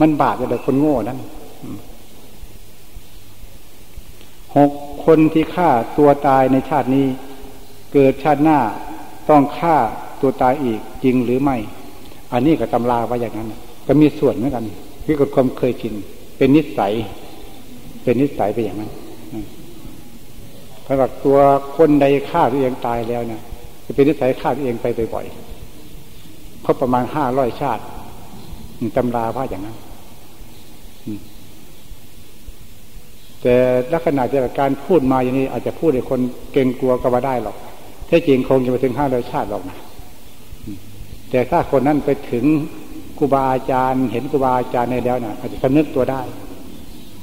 มันบาปแต่คนโง่นั้นหกคนที่ฆ่าตัวตายในชาตินี้เกิดชาติหน้าต้องฆ่าตัวตายอีกจริงหรือไม่อันนี้ก็ตำราว่าอย่างนั้นก็มีส่วนเหมือนกันที่กฎความเคยชินเป็นนิสัยไปอย่างนั้นเพราะว่าตัวคนใดฆ่าตัวเองตายแล้วเนี่ยจะเป็นนิสัยฆ่าตัวเองไปบ่อยๆเขาประมาณ500 ชาติตำราว่าอย่างนั้นแต่ลักษณะจากการพูดมาอย่างนี้อาจจะพูดให้คนเกรงกลัวก็ว่าได้หรอกแท้จริงคงจะไปถึง500 ชาติหรอกนะแต่ถ้าคนนั้นไปถึงครูบาอาจารย์เห็นครูบาอาจารย์ในแล้วนะอาจจะสำนึกตัวได้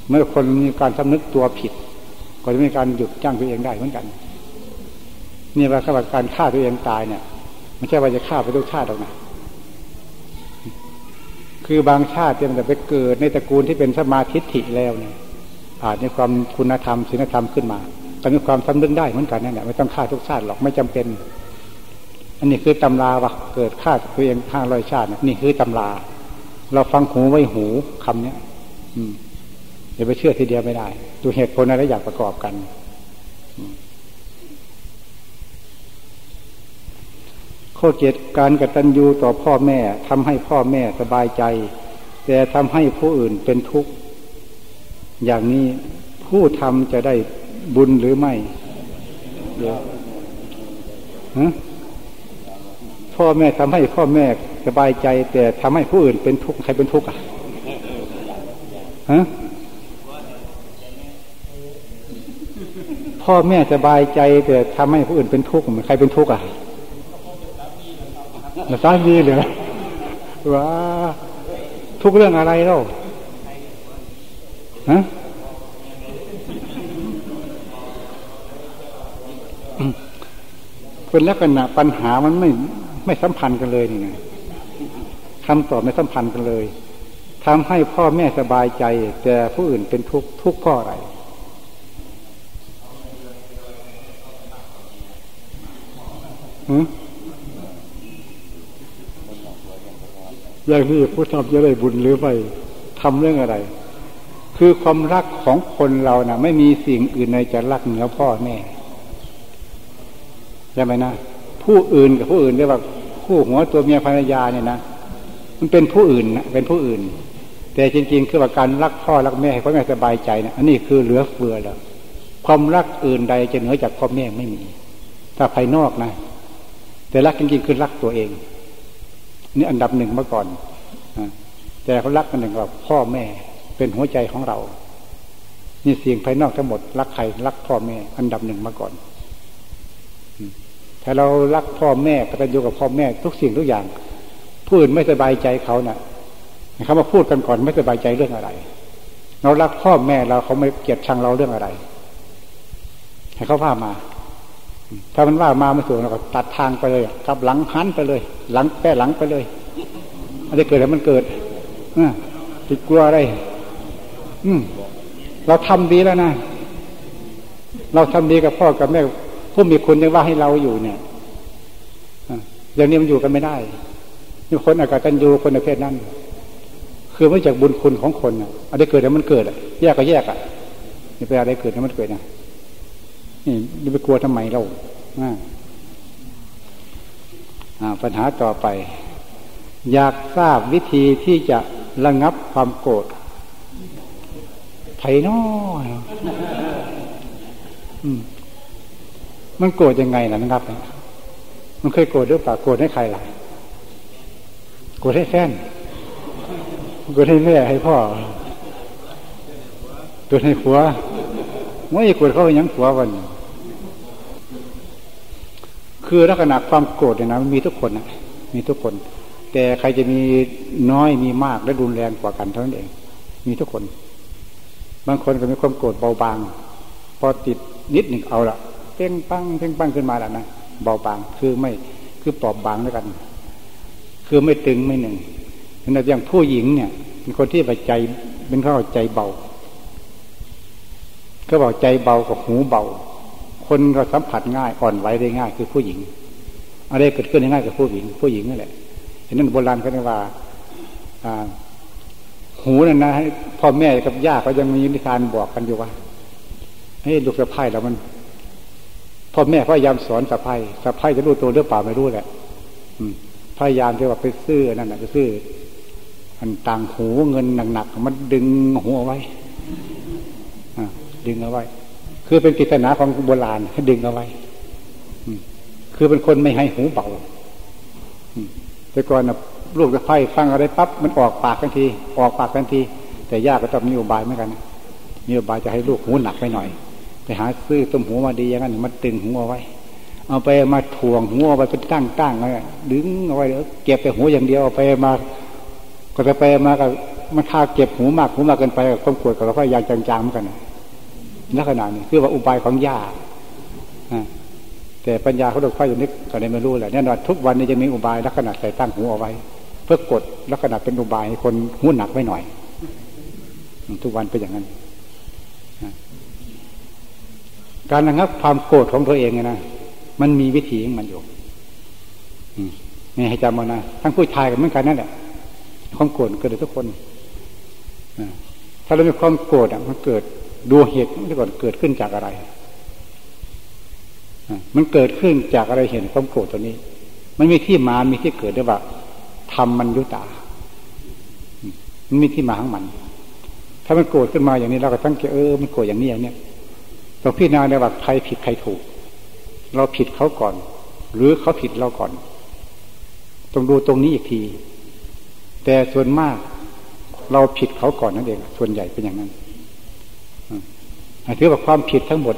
เมื่อคนมีการสำนึกตัวผิดก็จะมีการหยุดยั้งตัวเองได้เหมือนกันนี่ว่าการฆ่าตัวเองตายเนี่ยไม่ใช่ว่าจะฆ่าไปทุกชาติหรอกนะคือบางชาติที่มันจะไปเกิดในตระกูลที่เป็นสมาธิฐิแล้วเนี่ยอาจมีความคุณธรรมศีลธรรมขึ้นมาก็มีความสำนึกได้เหมือนกันนั่นแหละไม่ต้องฆ่าทุกชาติหรอกไม่จำเป็นอันนี้คือตำราวะเกิดฆ่าตัวเอง500 ชาตินี่คือตำราเราฟังหูไว้หูคำนี้เดี๋ยวไปเชื่อทีเดียวไม่ได้ดูเหตุผลอะไรอยากประกอบกันข้อเจ็ดการกตัญญูต่อพ่อแม่ทำให้พ่อแม่สบายใจแต่ทำให้ผู้อื่นเป็นทุกข์อย่างนี้ผู้ทำจะได้บุญหรือไม่พ่อแม่ทำให้พ่อแม่สบายใจแต่ทำให้ผู้อื่นเป็นทุกข์ใครเป็นทุกข์อ่ะพ่อแม่สบายใจแต่ทำให้ผู้อื่นเป็นทุกข์ใครเป็นทุกข์อ่ะสามีเหรอว้าทุกข์เรื่องอะไรเล่าเป็นลักษณะปัญหามันไม่สัมพันธ์กันเลยนี่ไงคำตอบไม่สัมพันธ์กันเลย ทำให้พ่อแม่สบายใจแต่ผู้อื่นเป็นทุกข์ทุกข์เพราะอะไรอย่างนี้ผู้ทำจะได้บุญหรือไม่ทำเรื่องอะไรคือความรักของคนเรานะไม่มีสิ่งอื่นในจะรักเหนือพ่อแม่ใช่ไหมนะผู้อื่นกับผู้อื่นเรียกว่าคู่หัวตัวเมียภรรยาเนี่ยนะมันเป็นผู้อื่นนะเป็นผู้อื่นแต่จริงๆคือว่าการรักพ่อรักแม่ให้พ่อแม่สบายใจนะอันนี้คือเหลือเฟือแล้วความรักอื่นใดจะเหนือจากพ่อแม่ไม่มีถ้าภายนอกนะแต่รักจริงๆคือรักตัวเองนี่อันดับหนึ่งมาก่อนแต่เขารักกันหนึ่งกับพ่อแม่เป็นหัวใจของเรานี่สิ่งภายนอกทั้งหมดรักใครรักพ่อแม่อันดับหนึ่งมาก่อนถ้าเรารักพ่อแม่กตัญญูกับพ่อแม่ทุกสิ่งทุกอย่างผู้อื่นไม่สบายใจเขานะ่ะเขามาพูดกันก่อนไม่สบายใจเรื่องอะไรเรารักพ่อแม่เราเขาไม่เกลียดชังเราเรื่องอะไรให้เขาว่ามาถ้ามันว่ามาไม่ถูกเราก็ตัดทางไปเลยกลับหลังหันไปเลยหลังแป้หลังไปเลยอันนี้เกิดแล้วมันเกิดติดกลัวอะไรเราทำดีแล้วนะเราทำดีกับพ่อกับแม่ผู้มีคุณยังว่าให้เราอยู่เนี่ยอย่างนี้มันอยู่กันไม่ได้นี่คนอากตัญญูคนประเภทนั้นคือไม่จากบุญคุณของคนอันนี้เกิดแล้วมันเกิดแยกก็แยกอ่ะนี่เป็นอะไรเกิดแล้วมันเกิดนะนี่ไปกลัวทำไมเราปัญหาต่อไปอยากทราบวิธีที่จะระงับความโกรธไผน้อมันโกรธยังไงล่ะนะครับมันเคยโกรธหรือเปล่าโกรธให้ใครล่ะโกรธให้แฟนโกรธให้แม่ให้พ่อโกรธให้ผัวไม่โกรธเขาอย่างผัววันคือลักษณะความโกรธเนี่ยนะมันมีทุกคนนะมีทุกคนแต่ใครจะมีน้อยมีมากและรุนแรงกว่ากันเท่านั้นเองมีทุกคนบางคนก็มีความโกรธเบาบางพอติดนิดหนึ่งเอาละเพ่งปังเพ่งปังขึ้นมาแล้วนะเบาบางคือไม่คือปอบบางด้วยกันคือไม่ตึงไม่หนึ่งขณะอย่างผู้หญิงเนี่ยเป็นคนที่ใจเป็นข้อใจเบาเขาบอกใจเบากับหูเบาคนเราสัมผัสง่ายอ่อนไหวได้ง่ายคือผู้หญิงอะไรเกิดขึ้นง่ายกับผู้หญิงผู้หญิงนั่นแหละเห็นนั่นโบราณเขาเรียกว่าหูนั่นนะพ่อแม่กับย่าก็ยังมีนิทานบอกกันอยู่ว่าให้ลูกสะใภ้แล้วมันพ่อแม่พยายามสอนสะใภ้สะใภ้จะรู้ตัวหรือเปล่าไม่รู้แหละพยายามที่ว่าไปซื้อนั่นแหละไปซื้ออันต่างหูเงินหนักๆมันดึงหูเอาไว้ดึงเอาไว้คือเป็นปริศนาของโบราณให้ดึงเอาไว้คือเป็นคนไม่ให้หูเบาแต่ก่อนนะลูกสะใภ้ฟังอะไรปั๊บมันออกปากทันทีออกปากทันทีแต่ย่าก็ต้องมีอุบายเหมือนกันมีอุบายจะให้ลูกหูหนักไปหน่อยไปหาซื้อต้มหูมาดีอย่างนั้นมันตึงหูเอาไว้เอาไปมาถ่วงหูเอาไปเป็นตั้งๆไว้ดึงเอาไว้แล้วเก็บแต่หูอย่างเดียวเอาไปมาก็จะไปมาก็มันถ้าเก็บหูมากเกินไปความโกรธก็ค่อยยางจางๆเหมือนกันลักษณะนี้คือว่าอุบายของย่าแต่ปัญญาเขาโดยค่อยอยู่นิดก็เลยไม่รู้แหละแน่นอนทุกวันนี้จะมีอุบายลักษณะใส่ตั้งหูเอาไว้เพื่อกดลักษณะเป็นอุบายคนหูหนักไว้หน่อยทุกวันเป็นอย่างนั้นการระงับความโกรธของตัวเองนะมันมีวิธีของมันอยู่นี่ให้จำเอานะทั้งผู้ชายกับผู้หญิงนั่นแหละความโกรธเกิดทุกคนถ้าเรามีความโกรธมันเกิดดูเหตุมันก่อนเกิดขึ้นจากอะไรมันเกิดขึ้นจากอะไรเห็นความโกรธตัวนี้มันมีที่มามีที่เกิดด้วยว่าธรรมมัญญุตามันมีที่มาของมันถ้ามันโกรธขึ้นมาอย่างนี้เราก็ตั้งใจมันโกรธอย่างนี้อย่างเนี้ยเราพิจารณาในว่าใครผิดใครถูกเราผิดเขาก่อนหรือเขาผิดเราก่อนต้องดูตรงนี้อีกทีแต่ส่วนมากเราผิดเขาก่อนนั่นเองส่วนใหญ่เป็นอย่างนั้นถือว่าความผิดทั้งหมด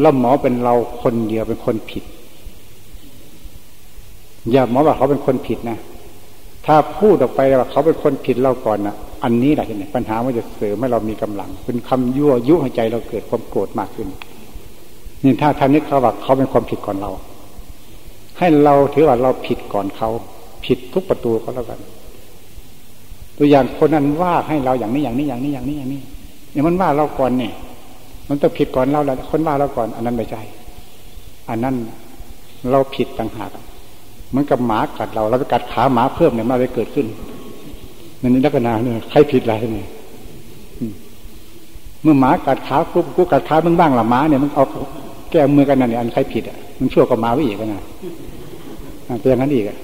แล้วหมอเป็นเราคนเดียวเป็นคนผิดอย่าหมอว่าเขาเป็นคนผิดนะถ้าพูดออกไปว่าเขาเป็นคนผิดเราก่อนนะอันนี้แหละที่ปัญหามันจะเสริมให้เรามีกำลังเป็นคำยั่วยุให้ใจเราเกิดความโกรธมากขึ้นนี่ถ้าท่านนี้เขาว่าเขาเป็นความผิดก่อนเราให้เราถือว่าเราผิดก่อนเขาผิดทุกประตูก็แล้วกัน ตัวอย่างคนนั้นว่าให้เราอย่างนี้อย่างนี้อย่างนี้อย่างนี้อย่างนี้เนี่ยมันว่าเราก่อนเนี่ยมันต้องผิดก่อนเราแล้วคนว่าเราก่อนอันนั้นไม่ใช่อันนั้นเราผิดต่างหากเหมือนกับหมากัดเราเราไปกัดขาหมาเพิ่มเนี่ยมันเลยเกิดขึ้นในนี้ลักษณะเนี่ยใครผิดอะไรเนี่ยเมื่อหมากัดขากูกัดขาบ้างๆละหมาเนี่ยมันเอาแก้มือกันนั่นเนี่ยอันใครผิดอ่ะมันชั่วกว่าหมาไว้อีกนะเป็นอย่างนั้นอีกอ่ะ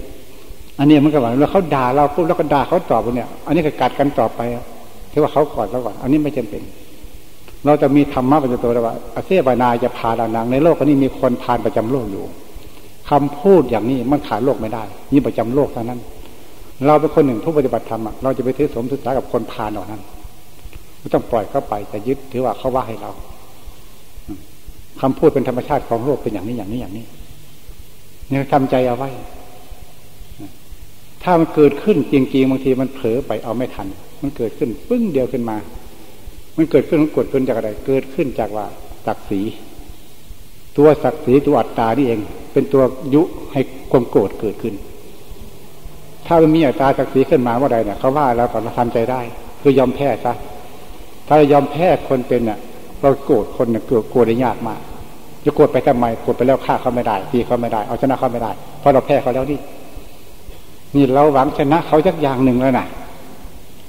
อันนี้มันก็ว่าแล้วเขาด่าเราปุ๊บแล้วก็ด่าเขาตอบเนี่ยอันนี้ก็กัดกันต่อไปถือว่าเขากอดเราก่อนอันนี้ไม่จำเป็นเราจะมีธรรมะประจำตัวว่าอาเซบานาจะพาลานังในโลกนี้มีคนพาลประจำโลกอยู่คำพูดอย่างนี้มันขาดโลกไม่ได้นี่ประจำโลกเท่านั้นเราเป็นคนหนึ่งผู้ปฏิบัติธรรมเราจะไปถือสมศึกษากับคนพาลเหล่านั้นไม่ต้องปล่อยเข้าไปจะยึดถือว่าเขาว่าให้เราคำพูดเป็นธรรมชาติของโลกเป็นอย่างนี้อย่างนี้อย่างนี้เนี่ยทำใจเอาไว้ถ้ามันเกิดขึ้นจริงๆบางทีมันเผลอไปเอาไม่ทันมันเกิดขึ้นปึ้งเดียวขึ้นมามันเกิดขึ้นมันกดขึ้นจากอะไรเกิดขึ้นจากว่าศักดิ์ศรีตัวศักดิ์ศรีตัวอัตตานี่เองเป็นตัวยุให้ความโกรธเกิดขึ้นถ้ามันมีอัตตาศักดิ์ศรีขึ้นมาว่าใดเนี่ยเขาว่าเราก็ทำใจได้คือยอมแพ้ซะถ้ายอมแพ้คนเป็นน่ะเราโกรธคนน่ะโกรธได้ยากมากจะโกรธไปทำไมโกรธไปแล้วฆ่าเขาไม่ได้ตีเขาไม่ได้เอาชนะเขาไม่ได้เพราะเราแพ้เขาแล้วนี่เราหวังชนะเขาสักอย่างหนึ่งแล้วนะ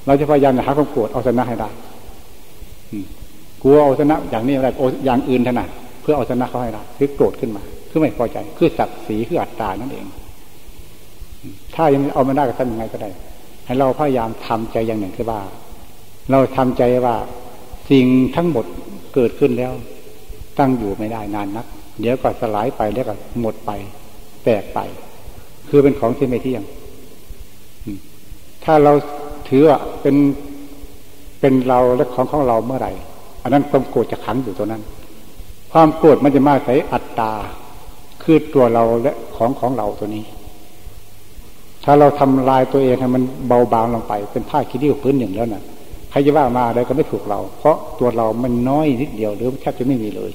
เราจะพยายามหาความโกรธเอาชนะให้ได้กลัวเอาชนะอย่างนี้อะไรอย่างอื่นถนัดเพื่อเอาชนะเขาให้ได้คือโกรธขึ้นมาคือไม่พอใจคือศักดิ์ศรีคืออัตตานั่นเองถ้ายังเอาไม่ได้ก็ทำยังไงก็ได้ให้เราพยายามทำใจอย่างหนึ่งคือว่าเราทำใจว่าสิ่งทั้งหมดเกิดขึ้นแล้วตั้งอยู่ไม่ได้นานนักเดี๋ยวก็สลายไปเดี๋ยวก็หมดไปแตกไปคือเป็นของที่ไม่เที่ยงถ้าเราถือว่าเป็นเราและของเราเมื่อไหร่อันนั้นความโกรธจะขังอยู่ตัวนั้นความโกรธมันจะมาใส่อัตตาคือตัวเราและของเราตัวนี้ถ้าเราทำลายตัวเองให้มันเบาบางลงไปเป็นผ้าขี้ริ้วพื้นหนึ่งแล้วน่ะใครจะว่ามาอะไรก็ไม่ถูกเราเพราะตัวเรามันน้อยนิดเดียวหรือแทบจะไม่มีเลย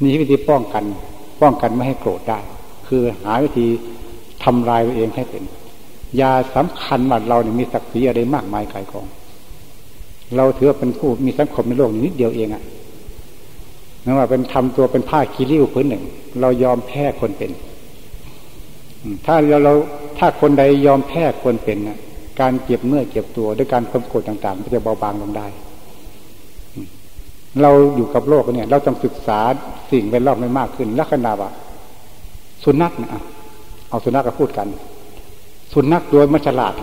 นี่วิธีป้องกันไม่ให้โกรธได้คือหาวิธีทำลายตัวเองให้เป็นยาสำคัญว่าเราเนี่ยมีศักดิ์ศรีอะไรมากมายไกลกองเราถือว่าเป็นผู้มีสังคมในโลกนิดเดียวเองอ่ะนั่นว่าเป็นทำตัวเป็นผ้าขี้ริ้วพื้นหนึ่งเรายอมแพ้คนเป็นถ้าคนใดยอมแพ้คนเป็นนะการเจ็บเมื่อยเจ็บตัวด้วยการความโกรธต่างๆมันจะเบาบางลงได้เราอยู่กับโลกเนี่ยเราต้องศึกษาสิ่งแวดล้อมให้มากขึ้นลักษณะว่าสุนัขนะเอาสุนัขมาพูดกันสุนัขตัวมันฉลาด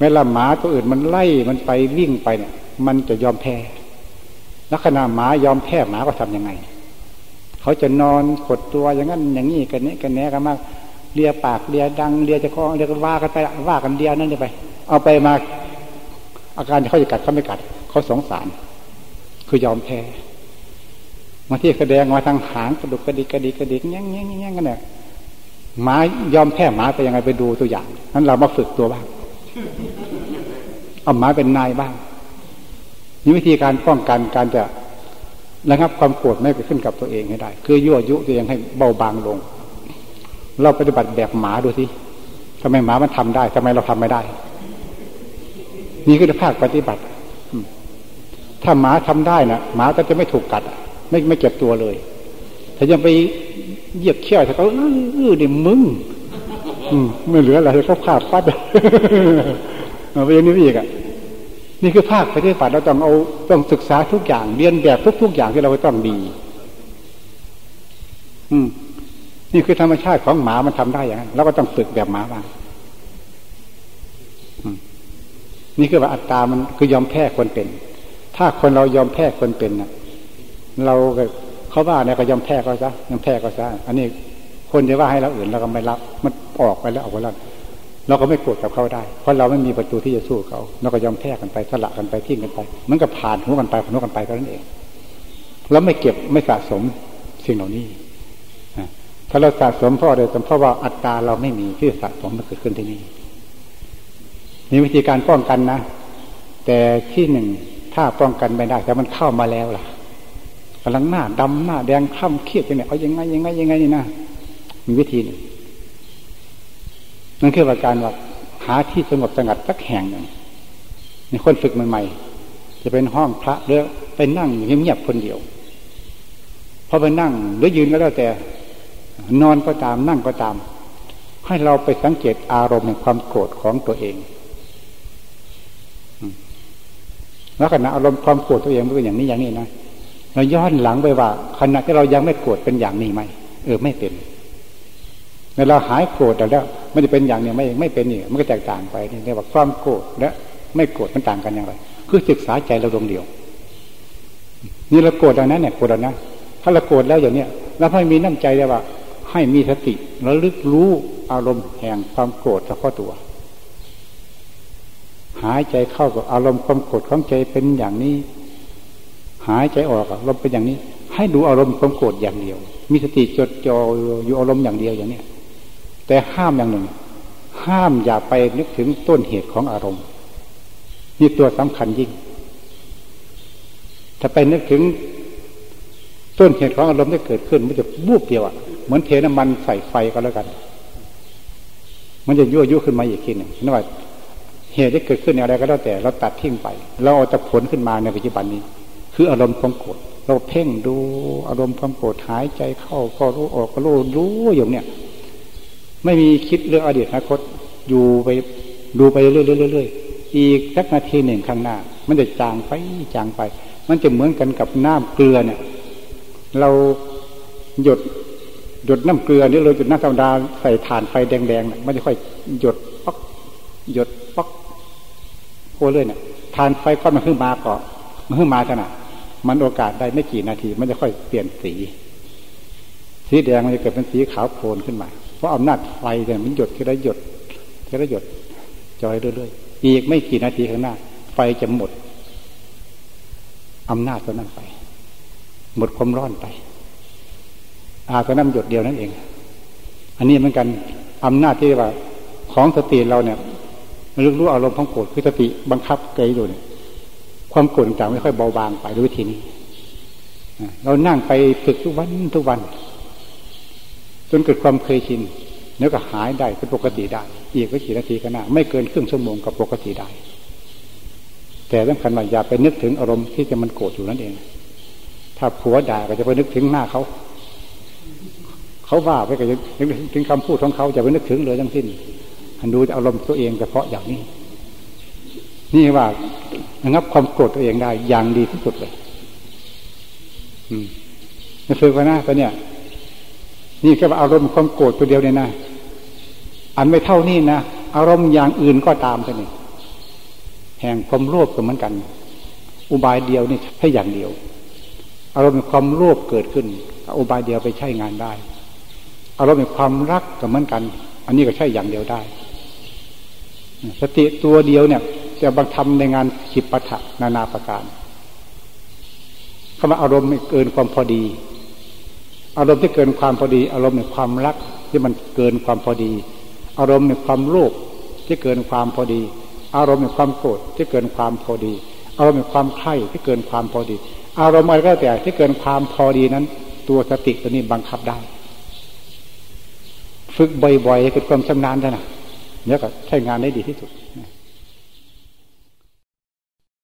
เวลาหมาตัวอื่นมันไล่มันไปวิ่งไปเนี่ยมันจะยอมแพ้ลักษณะหมายอมแพ้หมาก็ทำยังไงเขาจะนอนขดตัวอย่างนั้นอย่างนี้กันนี้กันแหนกันมากเลียปากเลียดังเลียจะคอเลียกันว่ากันไปว่ากันเลียนั่นเลยไปเอาไปมาอาการเขาจะกัดเขาไม่กัดเขาสงสารคือยอมแพ้มาที่แสดงมาทางหางกระดุกกระดิกกระดิกกระดิกแง่งแง่งแง่งกันเนี่ยหมายอมแพ้หมาไปยังไงไปดูตัวอย่างนั้นเรามาฝึกตัวบ้างเอาหมาเป็นนายบ้างนี่วิธีการป้องกันการจะระงับความโกรธไม่เกิดขึ้นกับตัวเองให้ได้คือยั่วยุตัวเองให้เบาบางลงเราปฏิบัติแบบหมาดูสิทำไมหมามันทำได้ทำไมเราทำไม่ได้นี่คือภาคปฏิบัติถ้าหมาทำได้นะหมาก็จะไม่ถูกกัดไม่เจ็บตัวเลยถ้ายังไปเหยียบเขี้ยวถ้าเขาเนี่ยมึงไม่เหลืออะไรเขาขาดฟัดไปอย่างนี้อีกอ่ะนี่คือภาคปฏิบัติเราต้องศึกษาทุกอย่างเรียนแบบทุกอย่างที่เราต้องดีนี่คือธรรมชาติของหมามันทำได้อย่างนั้นเราก็ต้องฝึกแบบหมาบ้างนี่คือว่าอัตตามันคือยอมแพ้คนเป็นถ้าคนเรายอมแพ้คนเป็นนะเราเขาว่าเนี่ยก็ยอมแพ้เขาซะยอมแพ้เขาซะอันนี้คนจะว่าให้เราอื่นเราก็ไม่รับมันออกไปแล้วออกไปแล้วเราก็ไม่โกรธกับเขาได้เพราะเราไม่มีประตูที่จะสู้เขาเราก็ยอมแพ้กันไปสละกันไปทิ้งกันไปมันก็ผ่านหัวกันไปผ่านหัวกันไปเท่านั้นเองแล้วไม่เก็บไม่สะสมสิ่งเหล่านี้ถ้าเราสะสมเพราะอะไรเพราะว่าอัตตาเราไม่มีที่สะสมมันเกิดขึ้นที่นี่มีวิธีการป้องกันนะแต่ที่หนึ่งถ้าป้องกันไม่ได้แต่มันเข้ามาแล้วล่ะกำลังหน้าดำหน้าแดงข้ามเครียดอย่างนี้เอายังไงนี่นะมีวิธีหนึ่งนั่นคือว่าการว่า หาที่สงบสงัดสักแห่งหนึ่งในคนฝึกใหม่ๆจะเป็นห้องพระหรือไปนั่งเงียบๆคนเดียวพอไปนั่งหรือยืนก็แล้วแต่นอนก็ตามนั่งก็ตามให้เราไปสังเกตอารมณ์แห่งความโกรธของตัวเองแล้วขณะอารมณ์ความโกรธตัวเองเป็นอย่างนี้อย่างนี้นะเราย้อนหลังไปว่าขณะที่เรายังไม่โกรธเป็นอย่างนี้ไหมไม่เป็นเวลาหายโกรธแล้วมันจะเป็นอย่างนี้ไม่เป็นนี่มันก็แตกต่างไปนี่เรียกว่าความโกรธและไม่โกรธมันต่างกันอย่างไรคือศึกษาใจเราดวงเดียวนี่เราโกรธอันนั้นเนี่ยโกรธอันนั้นถ้าเราโกรธแล้วอย่างเนี้ยเราให้มีน้ำใจเลยว่าให้มีสติระลึกรู้อารมณ์แห่งความโกรธเฉพาะตัวหายใจเข้ากับอารมณ์ความโกรธของใจเป็นอย่างนี้หายใจออกอารมณ์เป็นอย่างนี้ให้ดูอารมณ์ความโกรธอย่างเดียวมีสติจดจ่ออยู่อารมณ์อย่างเดียวอย่างนี้แต่ห้ามอย่างหนึ่งห้ามอย่าไปนึกถึงต้นเหตุของอารมณ์นี่ตัวสำคัญยิ่งถ้าไปนึกถึงต้นเหตุของอารมณ์ที่เกิดขึ้นมันจะบูบเดียวเหมือนเทน้ำมันใส่ไฟก็แล้วกันมันจะยั่วยุขึ้นมาอีกทีหนึ่งนั่นว่าเหตุที่เกิดขึ้นอะไรก็แล้วแต่เราตัดทิ้งไปเราเอาแต่ผลขึ้นมาในปัจจุบันนี้คืออารมณ์ความโกรธเราเพ่งดูอารมณ์ความโกรธหายใจเข้าก็รู้ออกก็รู้อย่างเนี้ยไม่มีคิดเรื่องอดีตอนาคตอยู่ไปดูไปเรื่อยๆอีกสักนาทีหนึ่งข้างหน้ามันจะจางไปจางไปมันจะเหมือนกันกับน้ำเกลือเนี่ยเราหยดน้ำเกลือนี่เราหยดน้ำธรรมดาใส่ถ่านไฟแดงๆมันจะค่อยหยดป๊อกหยดป๊อกโคเรื่อยเนี่ยถ่านไฟก้อนมันขึ้นมาก่อนมันขึ้นมาขนาดมันโอกาสได้ไม่กี่นาทีมันจะค่อยเปลี่ยนสีแดงมันจะเกิดเป็นสีขาวโพลนขึ้นมาเพราะอำนาจไฟเนี่ยมันหยดที่ระหยดที่ระหยดจอยเรื่อยๆอีกไม่กี่นาทีข้างหน้าไฟจะหมดอำนาจตัวนั้นไปหมดความร้อนไปก็น้ำหยดเดียวนั่นเองอันนี้เหมือนกันอำนาจที่ว่าของสติเราเนี่ยมันรู้อารมณ์ของโกรธคือสติบังคับใจอยู่เนี่ยความโกรธต่างไม่ค่อยเบาบางไปด้วยวิธีนี้เรานั่งไปฝึกทุกวันจนเกิดความเคยชินแล้วก็หายได้เป็นปกติได้อีกไม่กี่นาทีก็น่าไม่เกินครึ่งชั่วโมงกับปกติได้แต่สำคัญว่าอย่าไปนึกถึงอารมณ์ที่จะมันโกรธอยู่นั่นเองถ้าผัวด่าก็จะไปนึกถึงหน้าเขาว่าไปก็จะนึกถึงคำพูดของเขาจะไปนึกถึงเลยทั้งสิ้นดูอารมณ์ตัวเองเฉพาะอย่างนี้นี่ว่าระงับความโกรธตัวเองได้อย่างดีที่สุดเลยนี่คือว่านะตอนเนี้ยนี่แค่ว่าอารมณ์ความโกรธตัวเดียวเนี่ยนะอันไม่เท่านี้นะอารมณ์อย่างอื่นก็ตามกันนี่แห่งความโลภก็เหมือนกันอุบายเดียวนี่ใช่อย่างเดียวอารมณ์ความโลภเกิดขึ้นอุบายเดียวไปใช้งานได้อารมณ์ความรักก็เหมือนกันอันนี้ก็ใช่อย่างเดียวได้สติตัวเดียวเนี่ยจะบังทำในงานขิปปถะนานาประการคำว่าอารมณ์เกินความพอดีอารมณ์ที่เกินความพอดีอารมณ์ในความรักที่มันเกินความพอดีอารมณ์ในความโลภที่เกินความพอดีอารมณ์ในความโกรธที่เกินความพอดีอารมณ์ในความใคร่ที่เกินความพอดีอารมณ์อะไรก็แต่ที่เกินความพอดีนั้นตัวสติตัวนี้บังคับได้ฝึกบ่อยๆให้เกิดความชำนาญนะเดี๋ยวก็ใช้งานได้ดีที่สุด